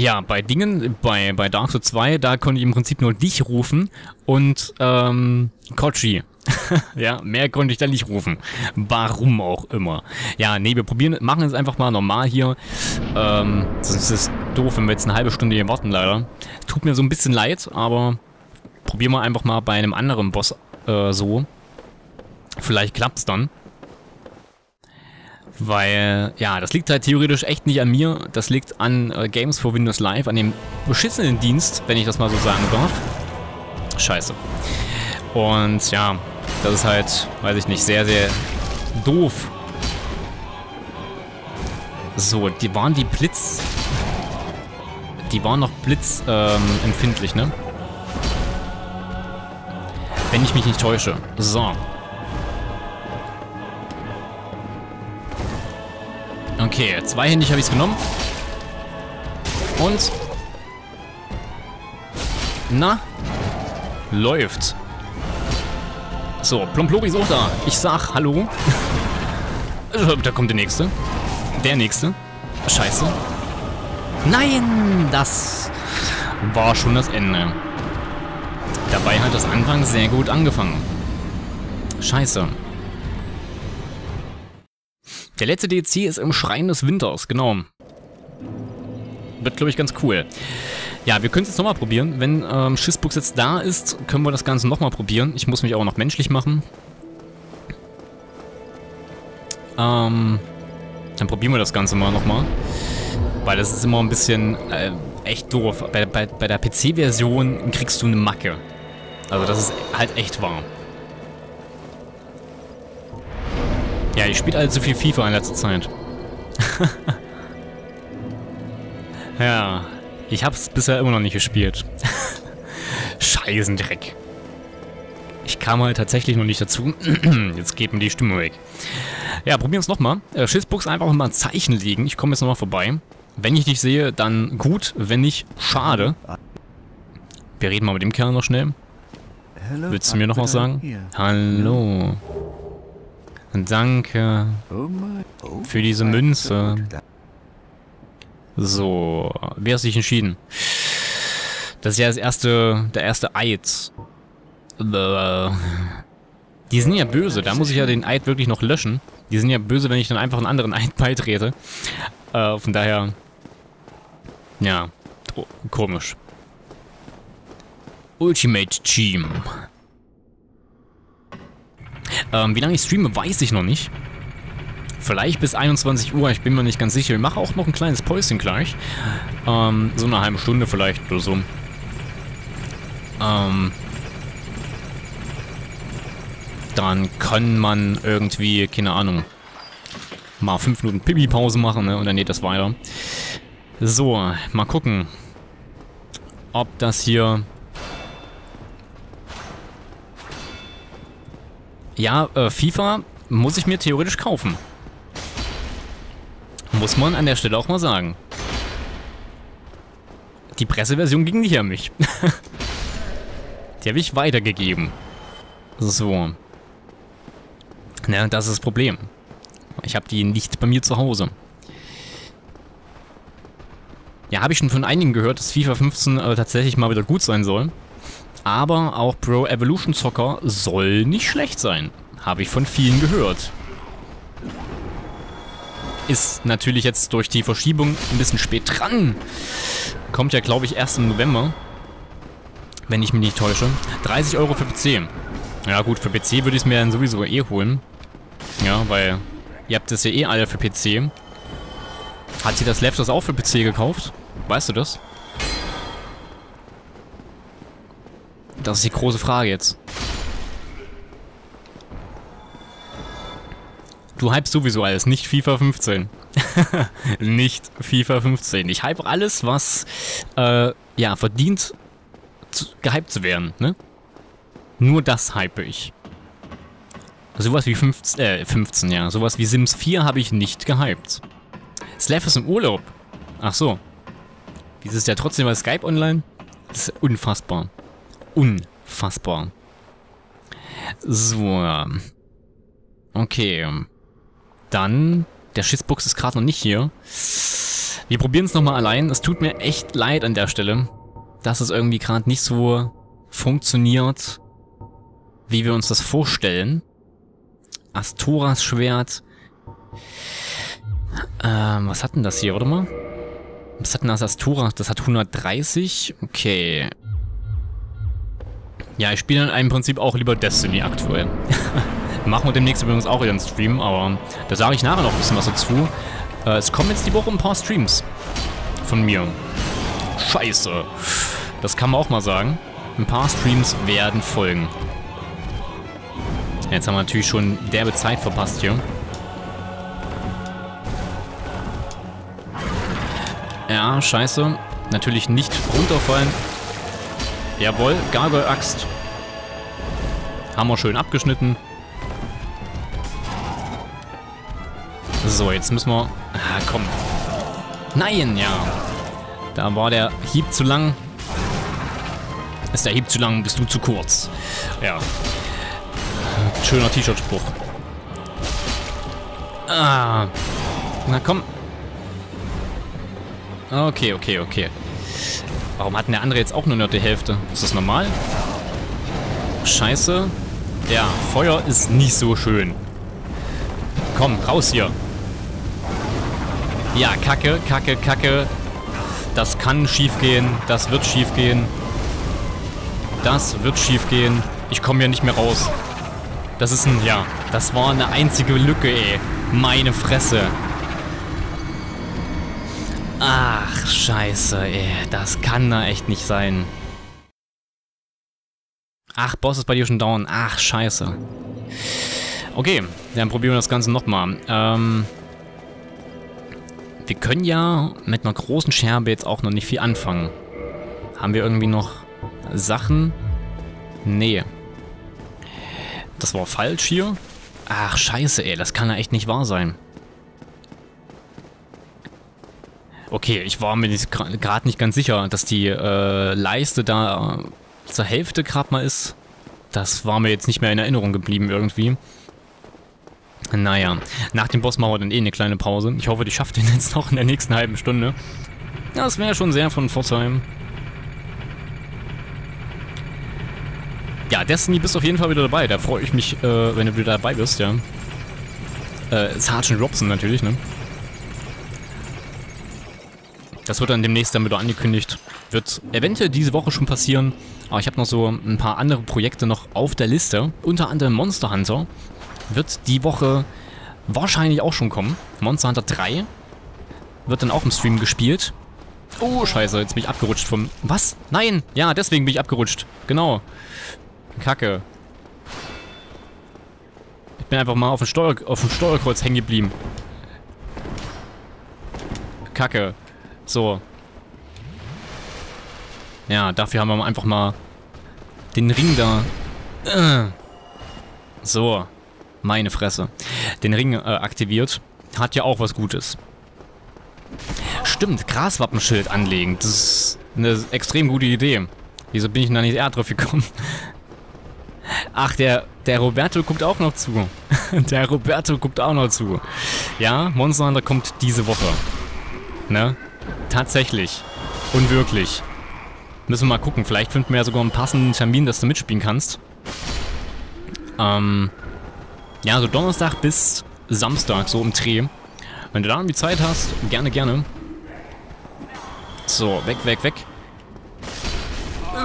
Ja, bei Dingen, bei Dark Souls 2, da konnte ich im Prinzip nur dich rufen und Kochi. Ja, mehr konnte ich da nicht rufen. Warum auch immer. Ja, nee, wir probieren, machen es einfach mal normal hier. Sonst ist es doof, wenn wir jetzt eine halbe Stunde hier warten, leider. Tut mir so ein bisschen leid, aber probieren wir einfach mal bei einem anderen Boss so. Vielleicht klappt's dann. Weil, ja, das liegt halt theoretisch echt nicht an mir. Das liegt an Games for Windows Live, an dem beschissenen Dienst, wenn ich das mal so sagen darf. Scheiße. Und ja, das ist halt, weiß ich nicht, sehr, sehr doof. So, die waren noch Blitz empfindlich, ne? Wenn ich mich nicht täusche. So. Okay, zweihändig habe ich es genommen. Und. Na? Läuft. So, Plomplobi ist auch da. Ich sag hallo. Da kommt der Nächste. Der Nächste. Scheiße. Nein, das war schon das Ende. Dabei hat das Anfang sehr gut angefangen. Scheiße. Der letzte DLC ist im Schrein des Winters, genau. Wird, glaube ich, ganz cool. Ja, wir können es jetzt nochmal probieren. Wenn Schissbuchs jetzt da ist, können wir das Ganze nochmal probieren. Ich muss mich auch noch menschlich machen. Dann probieren wir das Ganze mal nochmal. Weil das ist immer ein bisschen echt doof. Bei der PC-Version kriegst du eine Macke. Also das ist halt echt wahr. Ja, ich spiele allzu viel FIFA in letzter Zeit. Ja, ich hab's bisher immer noch nicht gespielt. Scheißen Dreck. Ich kam halt tatsächlich noch nicht dazu. Jetzt geht mir die Stimme weg. Ja, probieren wir es nochmal. Schissbuchs einfach mal ein Zeichen legen. Ich komme jetzt nochmal vorbei. Wenn ich dich sehe, dann gut. Wenn nicht, schade. Wir reden mal mit dem Kerl noch schnell. Willst du mir noch was sagen? Hallo. Danke für diese Münze. So, wer hat sich entschieden? Das ist ja das der erste Eid. Die sind ja böse, da muss ich ja den Eid wirklich noch löschen. Die sind ja böse, wenn ich dann einfach einen anderen Eid beitrete. Von daher, ja, komisch. Ultimate Team. Wie lange ich streame, weiß ich noch nicht. Vielleicht bis 21 Uhr, ich bin mir nicht ganz sicher. Ich mache auch noch ein kleines Päuschen gleich. So eine halbe Stunde vielleicht oder so. Dann kann man irgendwie, keine Ahnung, mal 5 Minuten Pipi-Pause machen, ne? Und dann geht das weiter. So, mal gucken, ob das hier... Ja, FIFA muss ich mir theoretisch kaufen. Muss man an der Stelle auch mal sagen. Die Presseversion ging nicht an mich. Die habe ich weitergegeben. So. Na, das ist das Problem. Ich habe die nicht bei mir zu Hause. Ja, habe ich schon von einigen gehört, dass FIFA 15 tatsächlich mal wieder gut sein soll. Aber auch Pro Evolution Soccer soll nicht schlecht sein. Habe ich von vielen gehört. Ist natürlich jetzt durch die Verschiebung ein bisschen spät dran. Kommt ja, glaube ich, erst im November. Wenn ich mich nicht täusche. 30 Euro für PC. Ja gut, für PC würde ich es mir dann sowieso eh holen. Ja, weil ihr habt das ja eh alle für PC. Hat sie das Lefters auch für PC gekauft? Weißt du das? Das ist die große Frage jetzt. Du hypst sowieso alles, nicht FIFA 15. Nicht FIFA 15. Ich hype alles, was ja, verdient gehypt zu werden, ne? Nur das hype ich. Sowas wie 15, ja. Sowas wie Sims 4 habe ich nicht gehypt. Slav ist im Urlaub. Ach so. Dieses ist ja trotzdem bei Skype online. Das ist unfassbar. Unfassbar. So. Okay. Dann... Der Schissbuchs ist gerade noch nicht hier. Wir probieren es nochmal allein. Es tut mir echt leid an der Stelle, dass es irgendwie gerade nicht so funktioniert, wie wir uns das vorstellen. Astoras Schwert. Was hat denn das hier? Warte mal. Was hat denn das Astora? Das hat 130. Okay. Ja, ich spiele dann im Prinzip auch lieber Destiny aktuell. Machen wir demnächst übrigens auch ihren Stream, aber da sage ich nachher noch ein bisschen was dazu. Es kommen jetzt die Woche ein paar Streams von mir. Scheiße. Das kann man auch mal sagen. Ein paar Streams werden folgen. Jetzt haben wir natürlich schon derbe Zeit verpasst hier. Ja, scheiße. Natürlich nicht runterfallen. Jawohl, Gargoyle-Axt. Haben wir schön abgeschnitten. So, jetzt müssen wir... Ah, komm. Nein, ja. Da war der Hieb zu lang. Ist der Hieb zu lang, bist du zu kurz. Ja. Schöner T-Shirt-Spruch. Ah. Na komm. Okay, okay, okay. Warum hat denn der andere jetzt auch nur die Hälfte? Ist das normal? Scheiße. Ja, Feuer ist nicht so schön. Komm, raus hier. Ja, kacke, kacke, kacke. Das kann schief gehen. Das wird schief gehen. Das wird schief gehen. Ich komme hier nicht mehr raus. Das ist ein... Ja, das war eine einzige Lücke, ey. Meine Fresse. Ach, scheiße, ey. Das kann da echt nicht sein. Ach, Boss ist bei dir schon down. Ach, scheiße. Okay, dann probieren wir das Ganze nochmal. Wir können ja mit einer großen Scherbe jetzt auch noch nicht viel anfangen. Haben wir irgendwie noch Sachen? Nee. Das war falsch hier. Ach, scheiße, ey. Das kann da echt nicht wahr sein. Okay, ich war mir gerade nicht ganz sicher, dass die Leiste da zur Hälfte gerade mal ist. Das war mir jetzt nicht mehr in Erinnerung geblieben irgendwie. Naja, nach dem Boss machen wir dann eh eine kleine Pause. Ich hoffe, ich schaffe den jetzt noch in der nächsten halben Stunde. Das wäre schon sehr von Vorteil. Ja, Destiny, bist auf jeden Fall wieder dabei. Da freue ich mich, wenn du wieder dabei bist, ja. Sergeant Robson natürlich, ne? Das wird dann demnächst dann wieder angekündigt. Wird eventuell diese Woche schon passieren. Aber ich habe noch so ein paar andere Projekte noch auf der Liste. Unter anderem Monster Hunter wird die Woche wahrscheinlich auch schon kommen. Monster Hunter 3 wird dann auch im Stream gespielt. Oh, scheiße, jetzt bin ich abgerutscht vom... Was? Nein! Ja, deswegen bin ich abgerutscht. Genau. Kacke. Ich bin einfach mal auf dem Steuerkreuz hängen geblieben. Kacke. So. Ja, dafür haben wir einfach mal den Ring da. So. Meine Fresse. Den Ring aktiviert. Hat ja auch was Gutes. Stimmt, Graswappenschild anlegen. Das ist eine extrem gute Idee. Wieso bin ich denn da nicht eher drauf gekommen? Ach, der Roberto guckt auch noch zu. Der Roberto guckt auch noch zu. Ja, Monster Hunter kommt diese Woche. Ne? Tatsächlich. Und wirklich. Müssen wir mal gucken. Vielleicht finden wir ja sogar einen passenden Termin, dass du mitspielen kannst. Ja, so Donnerstag bis Samstag, so im Dreh. Wenn du da irgendwie Zeit hast, gerne, gerne. So, weg, weg, weg.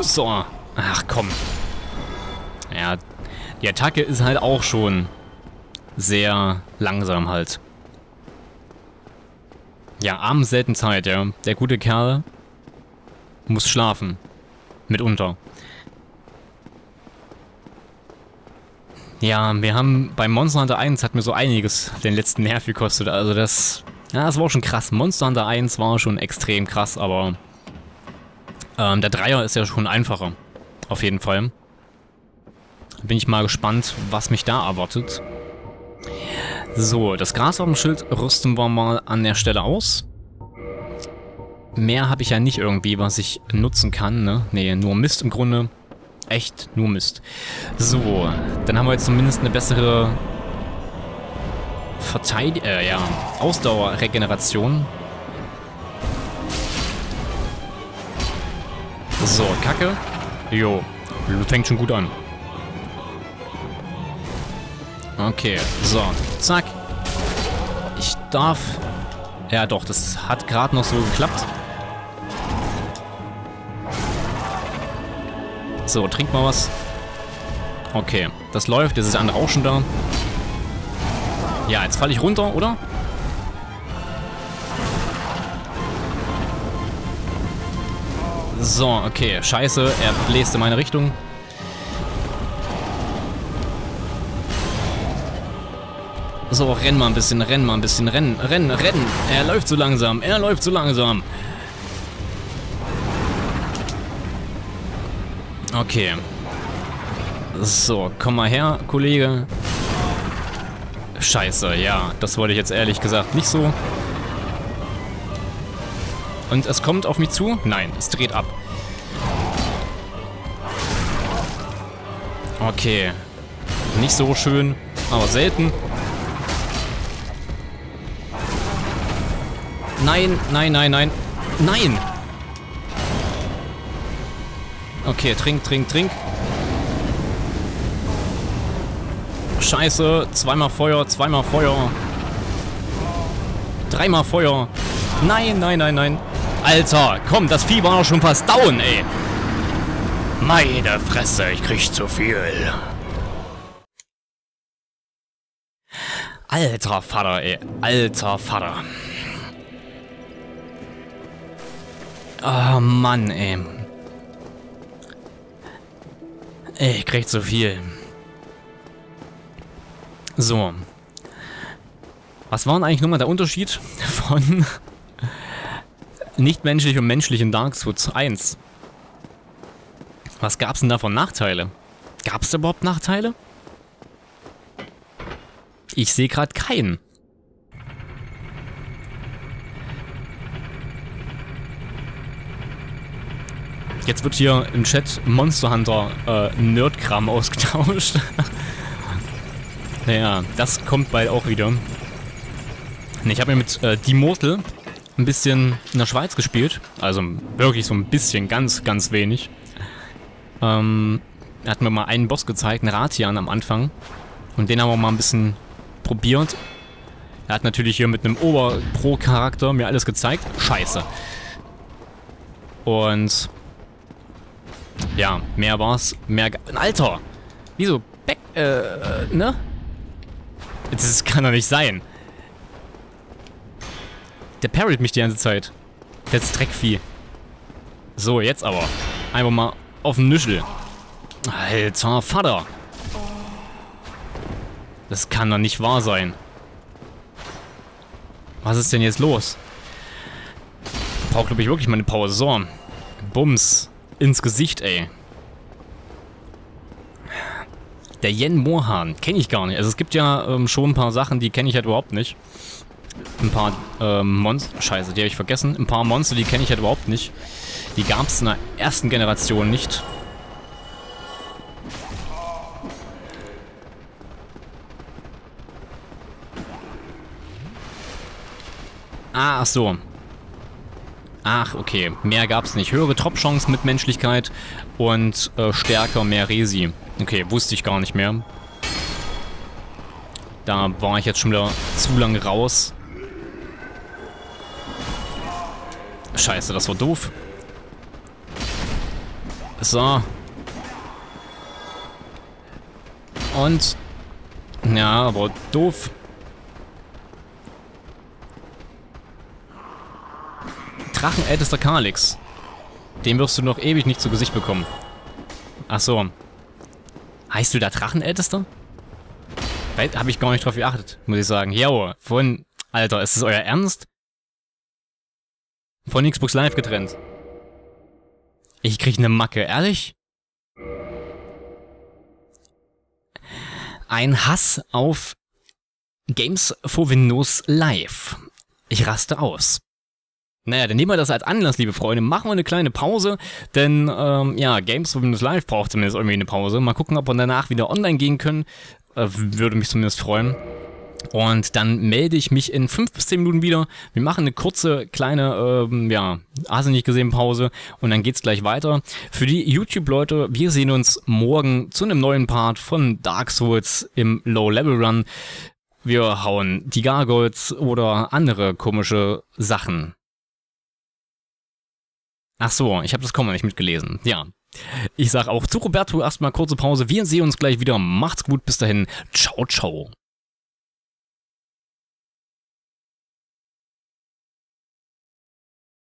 So. Ach, komm. Ja, die Attacke ist halt auch schon sehr langsam halt. Ja, abends selten Zeit, ja. Der gute Kerl muss schlafen. Mitunter. Ja, wir haben bei Monster Hunter 1 hat mir so einiges den letzten Nerv gekostet. Also das... Ja, das war schon krass. Monster Hunter 1 war schon extrem krass, aber... der Dreier ist ja schon einfacher. Auf jeden Fall. Bin ich mal gespannt, was mich da erwartet. So, das Graswappenschild rüsten wir mal an der Stelle aus. Mehr habe ich ja nicht irgendwie, was ich nutzen kann, ne? Nee, nur Mist im Grunde. Echt, nur Mist. So, dann haben wir jetzt zumindest eine bessere Ausdauerregeneration. So, Kacke. Jo. Fängt schon gut an. Okay, so. Zack. Ich darf... Ja doch, das hat gerade noch so geklappt. So, trink mal was. Okay, das läuft. Jetzt ist der andere auch schon da. Ja, jetzt falle ich runter, oder? So, okay. Scheiße, er bläst in meine Richtung. So, renn mal ein bisschen, rennen. Er läuft zu langsam, Okay. So, komm mal her, Kollege. Scheiße, ja. Das wollte ich jetzt ehrlich gesagt nicht so. Und es kommt auf mich zu? Nein, es dreht ab. Okay. Nicht so schön, aber selten. Nein, nein. Okay, trink. Scheiße, zweimal Feuer. Dreimal Feuer. Nein, nein. Alter, komm, das Vieh war doch schon fast down, ey. Meine Fresse, ich krieg zu viel. Alter Vater, ey. Ah, Mann, ey. Ich krieg zu viel. So. Was war denn eigentlich nochmal der Unterschied von nichtmenschlich und menschlich in Dark Souls 1? Was gab's denn da von Nachteile? Gab's da überhaupt Nachteile? Ich sehe gerade keinen. Jetzt wird hier im Chat Monster Hunter Nerdkram ausgetauscht. Naja, das kommt bald auch wieder. Ich habe mir mit Die Mortal ein bisschen in der Schweiz gespielt. Also wirklich so ein bisschen, ganz wenig. Da hat mir mal einen Boss gezeigt, einen Rathian am Anfang. Und den haben wir mal ein bisschen probiert. Er hat natürlich hier mit einem Oberpro-Charakter mir alles gezeigt. Scheiße. Und... ja, mehr war's, Alter! Wieso? Ne? Das kann doch nicht sein. Der parried mich die ganze Zeit. Das Dreckvieh. So, jetzt aber. Einfach mal auf den Nüschel. Alter Vater! Das kann doch nicht wahr sein. Was ist denn jetzt los? Ich brauche, glaube ich, wirklich mal eine Pause. So. Bums. Ins Gesicht, ey. Der Yen Mohan, kenne ich gar nicht. Also es gibt ja schon ein paar Sachen, die kenne ich halt überhaupt nicht. Ein paar Monster, scheiße, die habe ich vergessen. Ein paar Monster, die kenne ich halt überhaupt nicht. Die gab es in der ersten Generation nicht. Ah, ach so. Ach, okay. Mehr gab's nicht. Höhere Drop-Chance mit Menschlichkeit und stärker, mehr Resi. Okay, wusste ich gar nicht mehr. Da war ich jetzt schon wieder zu lange raus. Scheiße, das war doof. So. Und... ja, aber doof. Drachenältester Kalix. Den wirst du noch ewig nicht zu Gesicht bekommen. Ach so. Heißt du da Drachenältester? Habe ich gar nicht drauf geachtet, muss ich sagen. Jo, von... Alter, ist das euer Ernst? Von Xbox Live getrennt. Ich krieg eine Macke, ehrlich? Ein Hass auf Games for Windows Live. Ich raste aus. Naja, dann nehmen wir das als Anlass, liebe Freunde. Machen wir eine kleine Pause, denn, ja, Games for Windows Live braucht zumindest irgendwie eine Pause. Mal gucken, ob wir danach wieder online gehen können. Würde mich zumindest freuen. Und dann melde ich mich in 5 bis 10 Minuten wieder. Wir machen eine kurze, kleine, ja, hast du nicht gesehen, Pause. Und dann geht's gleich weiter. Für die YouTube-Leute, wir sehen uns morgen zu einem neuen Part von Dark Souls im Low-Level-Run. Wir hauen die Gargoyles oder andere komische Sachen. Ach so, ich habe das Komma nicht mitgelesen. Ja, ich sag auch zu Roberto erstmal kurze Pause. Wir sehen uns gleich wieder. Macht's gut, bis dahin. Ciao, ciao.